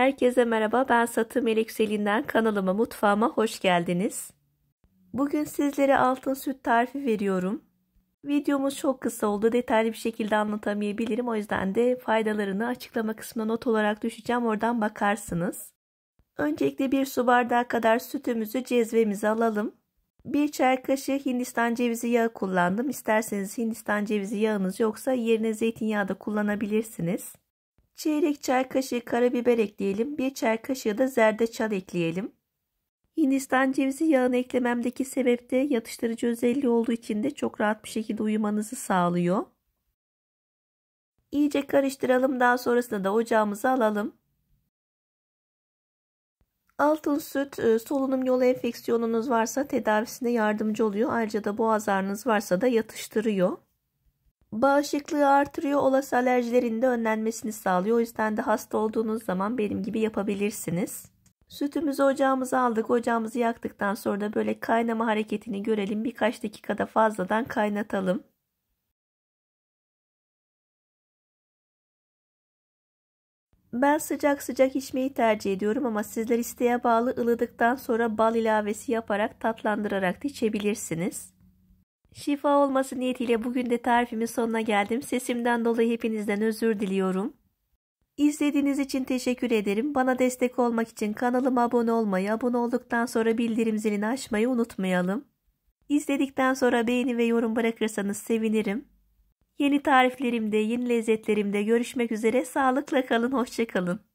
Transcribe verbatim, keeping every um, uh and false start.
Herkese merhaba, ben Satı Meleksu Elinden, kanalıma, mutfağıma hoş geldiniz. Bugün sizlere altın süt tarifi veriyorum. Videomuz çok kısa oldu, detaylı bir şekilde anlatamayabilirim. O yüzden de faydalarını açıklama kısmına not olarak düşeceğim, oradan bakarsınız. Öncelikle bir su bardağı kadar sütümüzü cezvemize alalım. Bir çay kaşığı Hindistan cevizi yağı kullandım. İsterseniz Hindistan cevizi yağınız yoksa yerine zeytinyağı da kullanabilirsiniz. Çeyrek çay kaşığı karabiber ekleyelim. Bir çay kaşığı da zerdeçal ekleyelim. Hindistan cevizi yağını eklememdeki sebep de yatıştırıcı özelliği olduğu için de çok rahat bir şekilde uyumanızı sağlıyor. İyice karıştıralım. Daha sonrasında da ocağımıza alalım. Altın süt solunum yolu enfeksiyonunuz varsa tedavisine yardımcı oluyor. Ayrıca da boğaz ağrınız varsa da yatıştırıyor. Bağışıklığı artırıyor. Olası alerjilerin de önlenmesini sağlıyor. O yüzden de hasta olduğunuz zaman benim gibi yapabilirsiniz. Sütümüzü ocağımıza aldık. Ocağımızı yaktıktan sonra da böyle kaynama hareketini görelim. Birkaç dakikada fazladan kaynatalım. Ben sıcak sıcak içmeyi tercih ediyorum ama sizler isteğe bağlı ılıdıktan sonra bal ilavesi yaparak tatlandırarak da içebilirsiniz. Şifa olması niyetiyle bugün de tarifimin sonuna geldim. Sesimden dolayı hepinizden özür diliyorum. İzlediğiniz için teşekkür ederim. Bana destek olmak için kanalıma abone olmayı, abone olduktan sonra bildirim zilini açmayı unutmayalım. İzledikten sonra beğeni ve yorum bırakırsanız sevinirim. Yeni tariflerimde, yeni lezzetlerimde görüşmek üzere. Sağlıkla kalın, hoşça kalın.